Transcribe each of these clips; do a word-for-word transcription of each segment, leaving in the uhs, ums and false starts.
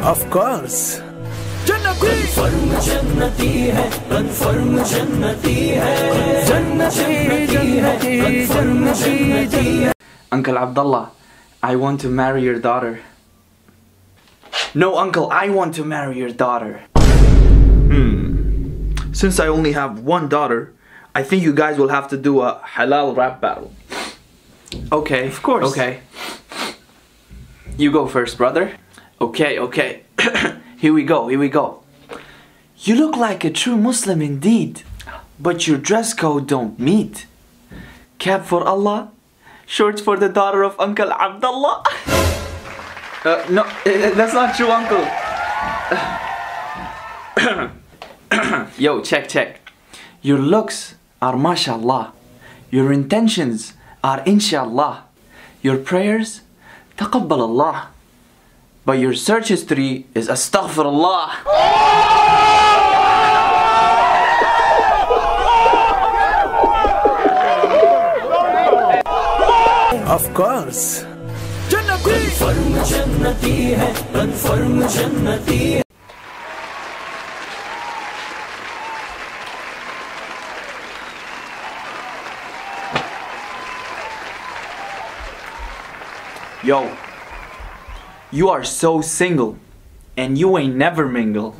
Of course. Confirm Jannati hai, confirm Jannati hai, Jannati hai, confirm Jannati hai. Uncle Abdullah, I want to marry your daughter. No, uncle, I want to marry your daughter. Hmm. Since I only have one daughter, I think you guys will have to do a halal rap battle. Okay, of course. Okay. You go first, brother. Okay, okay. Here we go, here we go. You look like a true Muslim indeed, but your dress code don't meet. Cap for Allah, shorts for the daughter of Uncle Abdullah. Uh, no, that's not true, Uncle. Yo, check, check. Your looks are mashallah. Your intentions are inshallah. Your prayers, taqabbal Allah. But your search history is astaghfirullah. Of course. Confirm Jannati hai, confirm Jannati hai. Yo. You are so single, and you ain't never mingle.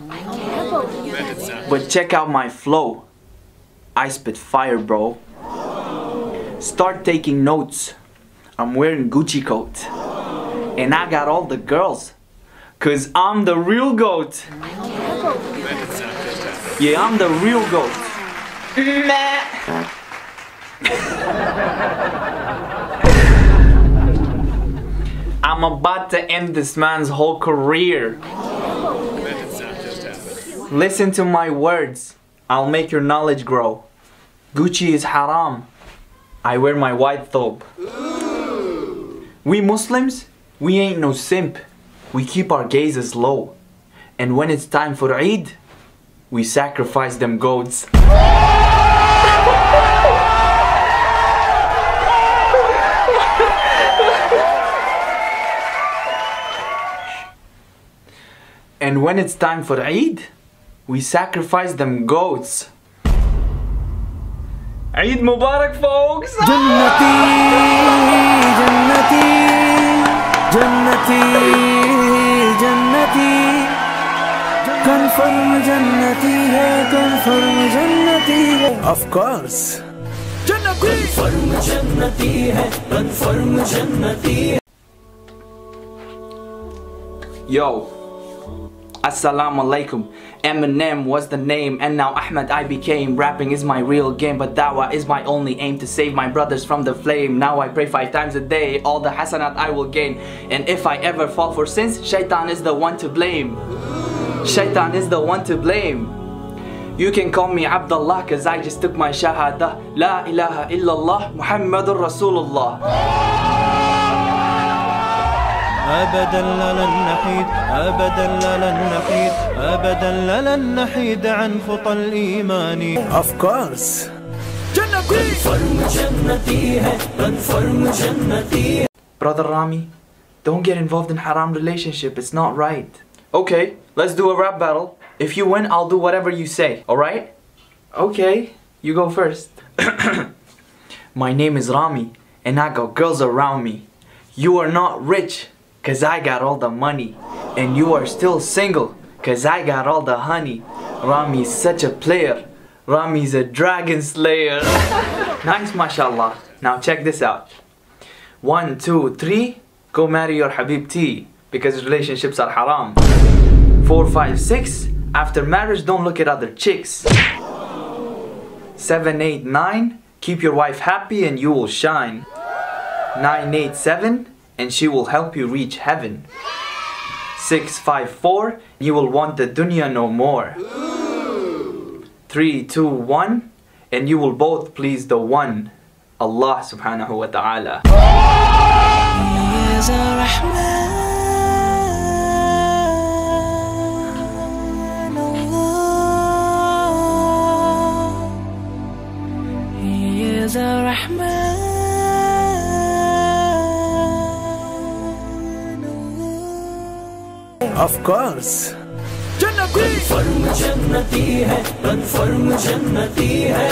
But check out my flow. I spit fire, bro. Start taking notes. I'm wearing Gucci coat. And I got all the girls. Cause I'm the real goat. Yeah, I'm the real goat. I'm about to end this man's whole career. Listen to my words. I'll make your knowledge grow. Gucci is haram. I wear my white thobe. We Muslims, we ain't no simp. We keep our gazes low. And when it's time for Eid, we sacrifice them goats. And when it's time for Eid, we sacrifice them goats. Eid Mubarak, folks! Jannati, Jannati, Jannati, Jannati. Confirm Jannati hai, confirm Jannati hai. Of course. Jannati. Confirm Jannati hai, confirm Jannati hai. Yo. Assalamu alaikum. Eminem was the name, and now Ahmad I became. Rapping is my real game, but dawah is my only aim, to save my brothers from the flame. Now I pray five times a day, all the hasanat I will gain. And if I ever fall for sins, Shaitan is the one to blame. Shaitan is the one to blame. You can call me Abdullah, cause I just took my Shahada. La ilaha illallah Muhammadur Rasulullah. أبدا لن نحيد أبدا لن نحيد أبدا لن نحيد عن خطى الإيمان. Of course. Brother Rami, don't get involved in haram relationship. It's not right. Okay, let's do a rap battle. If you win, I'll do whatever you say. All right? Okay, you go first. My name is Rami, and I got girls around me. You are not rich, cause I got all the money. And you are still single, cause I got all the honey. Rami's such a player. Rami's a dragon slayer. Nice, mashallah. Now check this out. One, two, three. Go marry your habibti, because relationships are haram. Four, five, six. After marriage, don't look at other chicks. Seven, eight, nine. Keep your wife happy and you will shine. Nine, eight, seven. And she will help you reach heaven. six five four, you will want the dunya no more. three two one, and you will both please the one, Allah subhanahu wa ta'ala. He is ar-rahman, Allah. He is ar-rahman. Of course. Jannati! Confirm Jannati hai, confirm Jannati hai.